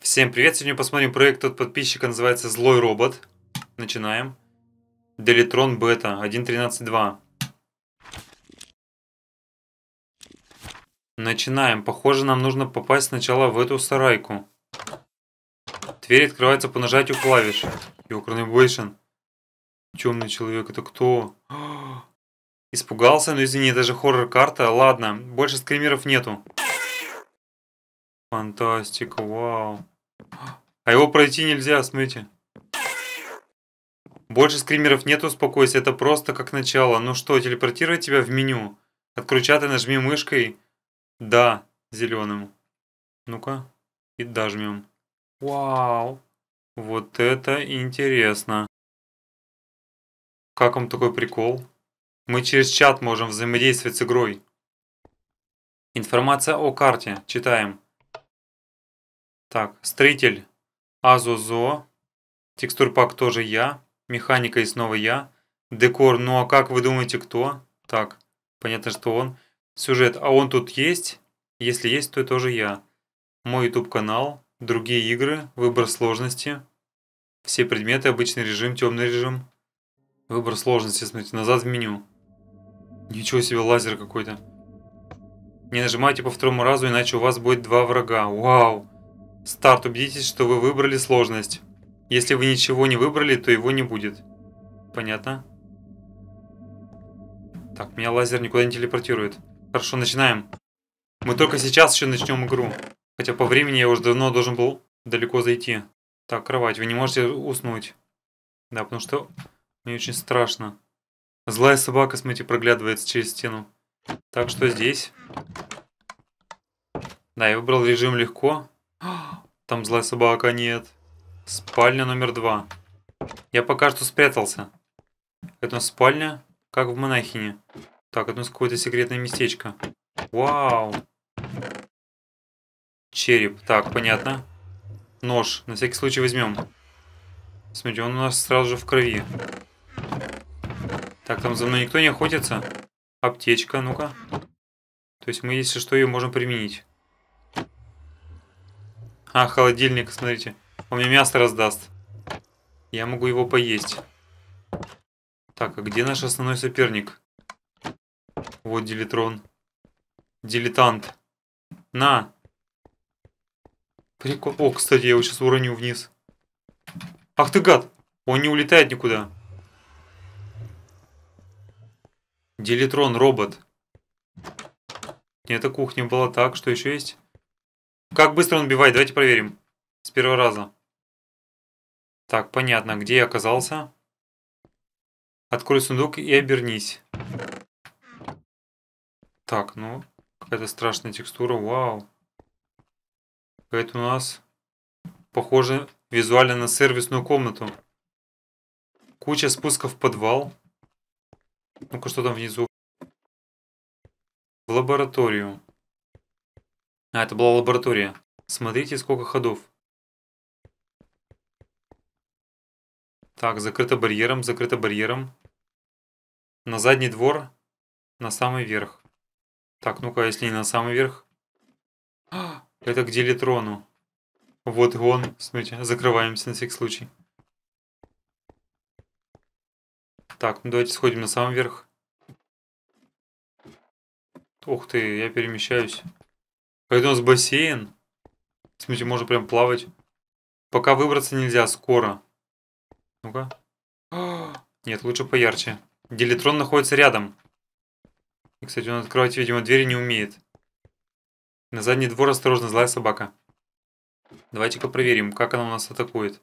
Всем привет! Сегодня посмотрим проект от подписчика, называется «Злой робот». Начинаем. Делетрон бета 1.13.2. Начинаем. Похоже, нам нужно попасть сначала в эту сарайку. Дверь открывается по нажатию клавиш. Йо, Кронвейшен. Темный человек, это кто? Испугался? Ну извини, это же хоррор-карта. Ладно, больше скримеров нету. Фантастика, вау. А его пройти нельзя, смотрите. Больше скримеров нет, успокойся, это просто как начало. Ну что, телепортировать тебя в меню. Откручатой нажми мышкой. Да, зеленым. Ну-ка, и дожмем. Вау. Вот это интересно. Как вам такой прикол? Мы через чат можем взаимодействовать с игрой. Информация о карте. Читаем. Так, строитель Азозо, текстурпак тоже я, механика и снова я, декор, ну а как вы думаете кто? Так, понятно, что он. Сюжет, а он тут есть? Если есть, то тоже я. Мой YouTube канал, другие игры, выбор сложности, все предметы, обычный режим, темный режим. Выбор сложности, смотрите, назад в меню. Ничего себе, лазер какой-то. Не нажимайте по второму разу, иначе у вас будет два врага. Вау! Старт. Убедитесь, что вы выбрали сложность. Если вы ничего не выбрали, то его не будет. Понятно? Так, меня лазер никуда не телепортирует. Хорошо, начинаем. Мы только сейчас еще начнем игру. Хотя по времени я уже давно должен был далеко зайти. Так, кровать, вы не можете уснуть. Да, потому что мне очень страшно. Злая собака, смотрите, проглядывается через стену. Так, что здесь? Да, я выбрал режим легко. Там злая собака, нет. Спальня номер 2. Я пока что спрятался. Это у нас спальня, как в монахине. Так, это у нас какое-то секретное местечко. Вау. Череп, так, понятно. Нож, на всякий случай возьмем. Смотрите, он у нас сразу же в крови. Так, там за мной никто не охотится. Аптечка, ну-ка. То есть мы, если что, ее можем применить. А, холодильник, смотрите. Он мне мясо раздаст. Я могу его поесть. Так, а где наш основной соперник? Вот Делетрон. Дилетант. На! Прикол. О, кстати, я его сейчас уроню вниз. Ах ты гад! Он не улетает никуда. Делетрон, робот. Эта кухня была так, что еще есть? Как быстро он убивает? Давайте проверим. С первого раза. Так, понятно, где я оказался. Открой сундук и обернись. Так, ну, какая-то страшная текстура, вау. Это у нас похоже визуально на сервисную комнату. Куча спусков в подвал. Ну-ка, что там внизу? В лабораторию. А, это была лаборатория. Смотрите, сколько ходов. Так, закрыто барьером, закрыто барьером. На задний двор, на самый верх. Так, ну-ка, если не на самый верх. Это к Делетрону. Вот он. Смотрите, закрываемся на всякий случай. Так, ну давайте сходим на самый верх. Ух ты, я перемещаюсь. Это у нас бассейн. Смотрите, можно прям плавать. Пока выбраться нельзя, скоро. Ну-ка. Нет, лучше поярче. Делетрон находится рядом. И, кстати, он открывать, видимо, двери не умеет. На задний двор осторожно, злая собака. Давайте-ка проверим, как она у нас атакует.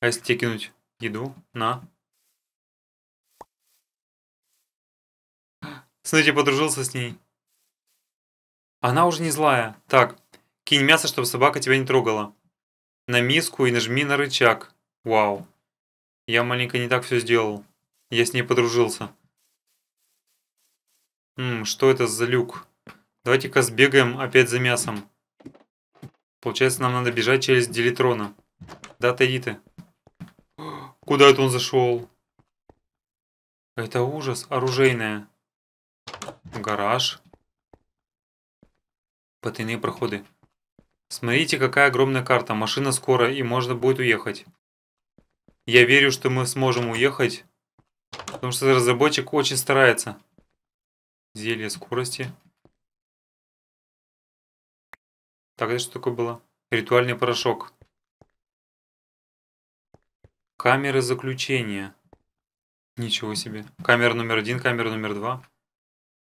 А если тебе кинуть еду? На. Смотрите, подружился с ней. Она уже не злая. Так, кинь мясо, чтобы собака тебя не трогала. На миску и нажми на рычаг. Вау. Я маленько не так все сделал. Я с ней подружился. Что это за люк? Давайте-ка сбегаем опять за мясом. Получается, нам надо бежать через Делетрона. Да, отойди ты. Куда это он зашел? Это ужас. Оружейная. Гараж. Потайные проходы. Смотрите, какая огромная карта. Машина скоро, и можно будет уехать. Я верю, что мы сможем уехать. Потому что разработчик очень старается. Зелье скорости. Так, это что такое было? Ритуальный порошок. Камеры заключения. Ничего себе. Камера номер 1, камера номер 2.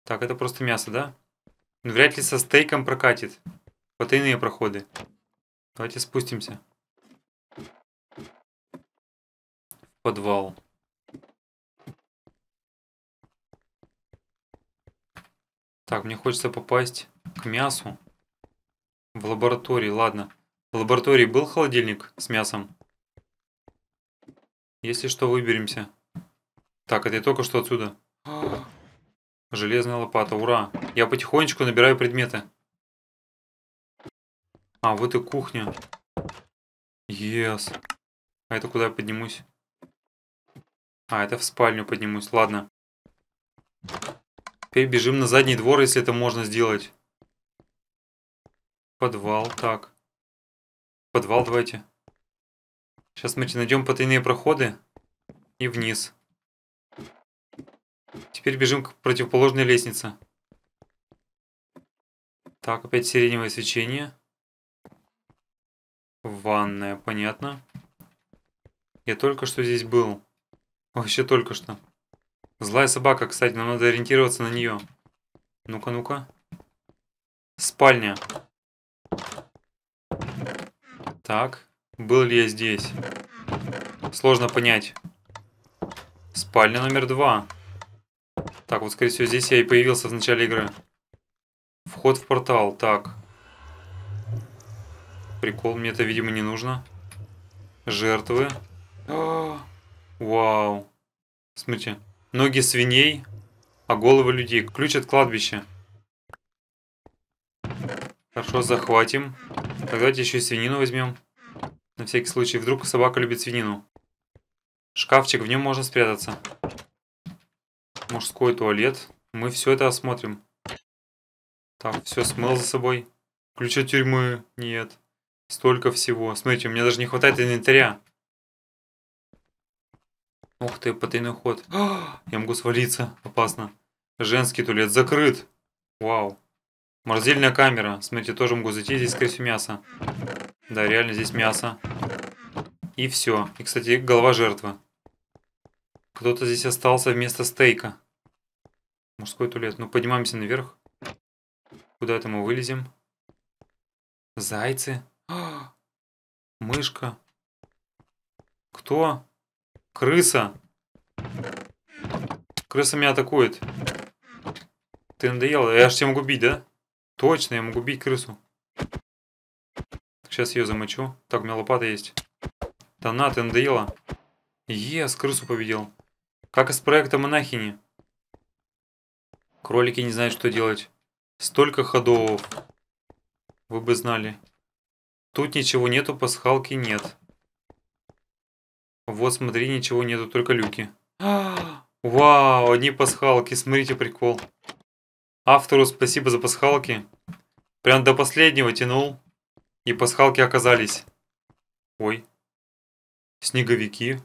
Так, это просто мясо, да? Вряд ли со стейком прокатит. Потайные проходы. Давайте спустимся. Подвал. Так, мне хочется попасть к мясу. В лаборатории, ладно. В лаборатории был холодильник с мясом? Если что, выберемся. Так, это я только что отсюда. Железная лопата, ура. Я потихонечку набираю предметы. А, вот и кухня. Ес. А это куда я поднимусь? А, это в спальню поднимусь, ладно. Теперь бежим на задний двор, если это можно сделать. Подвал, так. Подвал давайте. Сейчас мы найдем потайные проходы и вниз. Теперь бежим к противоположной лестнице. Так, опять сиреневое свечение. Ванная, понятно. Я только что здесь был. Вообще только что. Злая собака, кстати, нам надо ориентироваться на нее. Ну-ка, ну-ка. Спальня. Так, был ли я здесь? Сложно понять. Спальня номер 2. Так, вот, скорее всего, здесь я и появился в начале игры. Вход в портал, так. Прикол, мне это, видимо, не нужно. Жертвы. Вау. Смотрите. Ноги свиней, а головы людей. Ключ от кладбища. Хорошо, захватим. Давайте еще и свинину возьмем. На всякий случай. Вдруг собака любит свинину. Шкафчик, в нем можно спрятаться. Мужской туалет. Мы все это осмотрим. Так, все смыл за собой. Ключ от тюрьмы. Нет. Столько всего. Смотрите, у меня даже не хватает инвентаря. Ух ты, потайной ход. Я могу свалиться. Опасно. Женский туалет закрыт. Вау. Морозильная камера. Смотрите, тоже могу зайти. Здесь, скорее всего, мясо. Да, реально здесь мясо. И все. И, кстати, голова жертвы. Кто-то здесь остался вместо стейка. Мужской туалет. Ну, поднимаемся наверх. Куда это мы вылезем? Зайцы. Мышка. Кто? Крыса! Крыса меня атакует. Ты надоела? Я же тебя могу бить, да? Точно, я могу бить крысу. Сейчас ее замочу. Так, у меня лопата есть. Да на, ты надоела. Ес, крысу победил. Как из проекта монахини. Кролики не знают, что делать. Столько ходов. Вы бы знали. Тут ничего нету, пасхалки нет. Вот, смотри, ничего нету, только люки. Вау, одни пасхалки, смотрите, прикол. Автору спасибо за пасхалки. Прям до последнего тянул, и пасхалки оказались. Ой. Снеговики.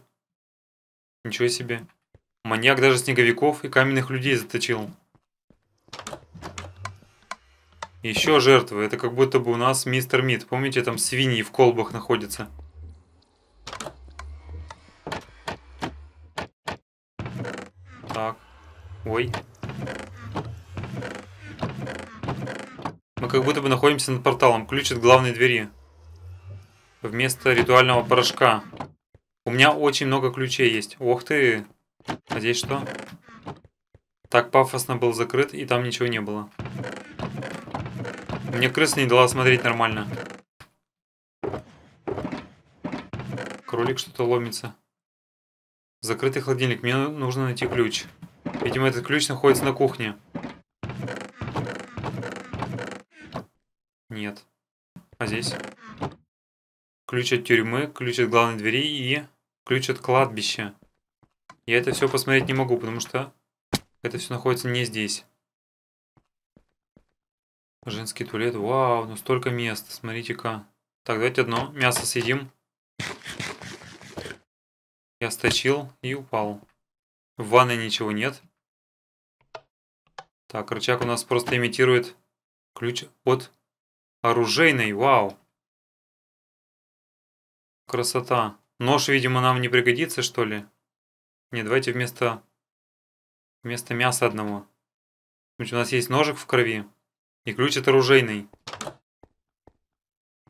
Ничего себе. Маньяк даже снеговиков и каменных людей заточил. Еще жертвы. Это как будто бы у нас мистер Мид. Помните, там свиньи в колбах находятся. Так. Ой. Мы как будто бы находимся над порталом. Ключ от главной двери. Вместо ритуального порошка. У меня очень много ключей есть. Ох ты. А здесь что? Так пафосно был закрыт, и там ничего не было. Мне крыса не дала смотреть нормально. Кролик что-то ломится. Закрытый холодильник. Мне нужно найти ключ. Видимо, этот ключ находится на кухне. Нет. А здесь? Ключ от тюрьмы, ключ от главной двери и ключ от кладбища. Я это все посмотреть не могу, потому что это все находится не здесь. Женский туалет. Вау, ну столько мест. Смотрите-ка. Так, давайте одно мясо съедим. Я сточил и упал. В ванной ничего нет. Так, рычаг у нас просто имитирует ключ от оружейной. Вау. Красота. Нож, видимо, нам не пригодится, что ли? Не, давайте вместо мяса одного. У нас есть ножик в крови. И ключ от оружейной.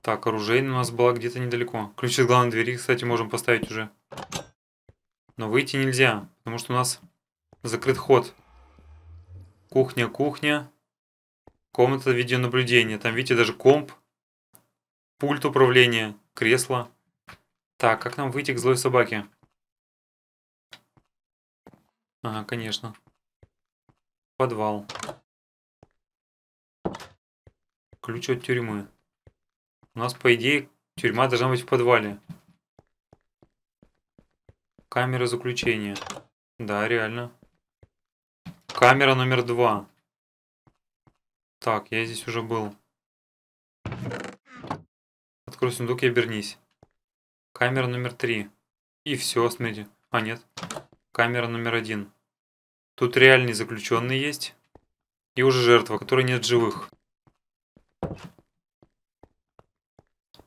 Так, оружейная у нас была где-то недалеко. Ключ от главной двери, кстати, можем поставить уже. Но выйти нельзя, потому что у нас закрыт ход. Кухня, кухня. Комната видеонаблюдения. Там, видите, даже комп. Пульт управления. Кресло. Так, как нам выйти к злой собаке? Ага, конечно. Подвал. Ключ от тюрьмы. У нас, по идее, тюрьма должна быть в подвале. Камера заключения. Да, реально. Камера номер 2. Так, я здесь уже был. Открой сундук и обернись. Камера номер 3. И все, смотрите. А, нет. Камера номер 1. Тут реальный заключенный есть. И уже жертва, которой нет живых.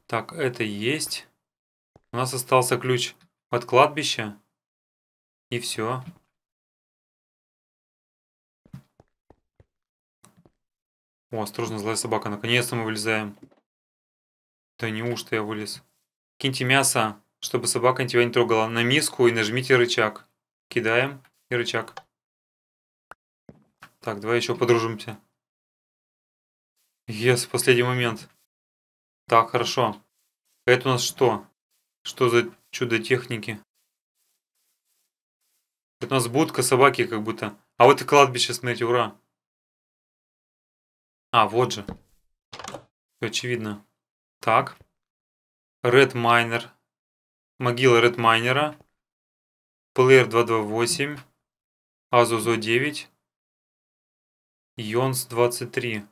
Так, это есть. У нас остался ключ от кладбища. И все. О, осторожно, злая собака. Наконец-то мы вылезаем. Да неужто я вылез? Киньте мясо, чтобы собака тебя не трогала. На миску и нажмите рычаг. Кидаем и рычаг. Так, давай еще подружимся. Yes, последний момент. Так, хорошо. Это у нас что? Что за чудо техники? Это у нас будка собаки как будто. А вот и кладбище, смотрите, ура. А, вот же. Очевидно. Так. Ред Майнер. Могила Ред Майнера. Плеер 228. Азузо 9. Йонс 23.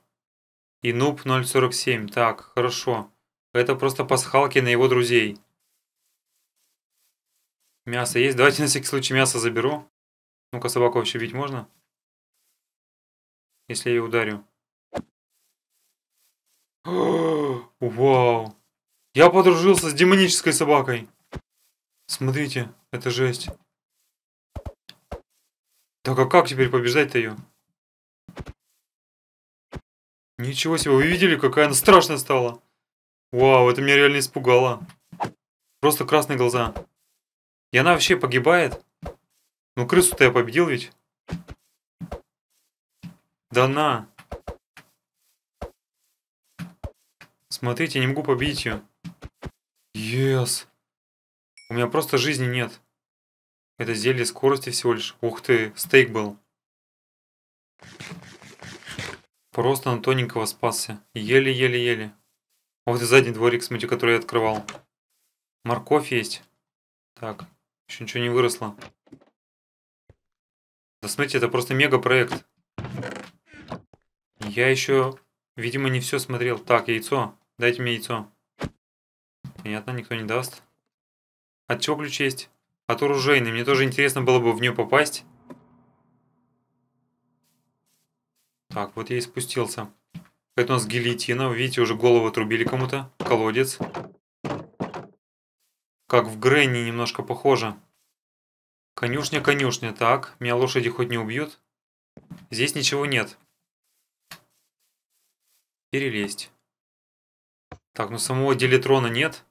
И Нуб 047. Так, хорошо. Это просто пасхалки на его друзей. Мясо есть. Давайте на всякий случай мясо заберу. Ну-ка, собаку вообще бить можно? Если я ее ударю. Вау. Я подружился с демонической собакой. Смотрите, это жесть. Так а как теперь побеждать-то ее? Ничего себе, вы видели, какая она страшная стала? Вау, это меня реально испугало. Просто красные глаза. И она вообще погибает? Ну крысу-то я победил ведь. Да на. Смотрите, я не могу победить ее. Yes. У меня просто жизни нет. Это зелье скорости всего лишь. Ух ты, стейк был. Просто на тоненького спасся. Еле-еле-еле. А вот и задний дворик, смотрите, который я открывал. Морковь есть. Так, еще ничего не выросло. Да смотрите, это просто мега проект. Я еще, видимо, не все смотрел. Так, яйцо. Дайте мне яйцо. Понятно, никто не даст. От чего ключ есть? От оружейной. Мне тоже интересно было бы в нее попасть. Так, вот я и спустился. Это у нас гильотина. Вы видите, уже голову отрубили кому-то. Колодец. Как в Грэнни немножко похоже. Конюшня, конюшня. Так, меня лошади хоть не убьют. Здесь ничего нет. Перелезть. Так, ну самого Делетрона нет.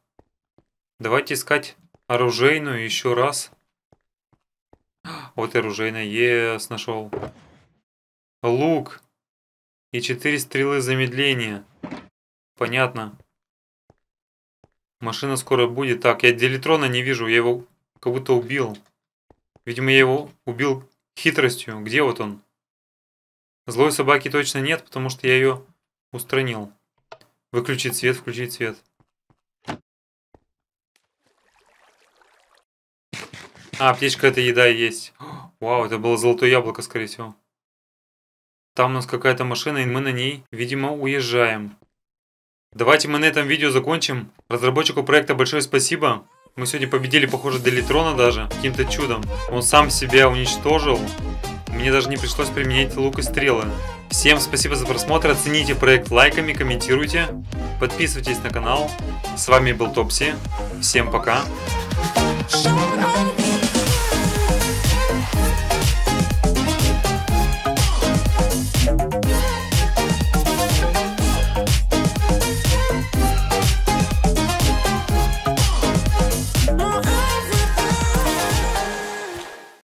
Давайте искать оружейную еще раз. Вот и оружейная. Ес, нашел. Лук. И 4 стрелы замедления. Понятно. Машина скоро будет. Так, я Делетрона не вижу. Я его как будто убил. Видимо, я его убил хитростью. Где вот он? Злой собаки точно нет, потому что я ее устранил. Выключить свет, включить свет. А, птичка, это еда и есть. Вау, это было золотое яблоко, скорее всего. Там у нас какая-то машина, и мы на ней, видимо, уезжаем. Давайте мы на этом видео закончим. Разработчику проекта большое спасибо. Мы сегодня победили, похоже, Делетрона даже. Каким-то чудом. Он сам себя уничтожил. Мне даже не пришлось применять лук и стрелы. Всем спасибо за просмотр. Оцените проект лайками, комментируйте. Подписывайтесь на канал. С вами был Топси. Всем пока.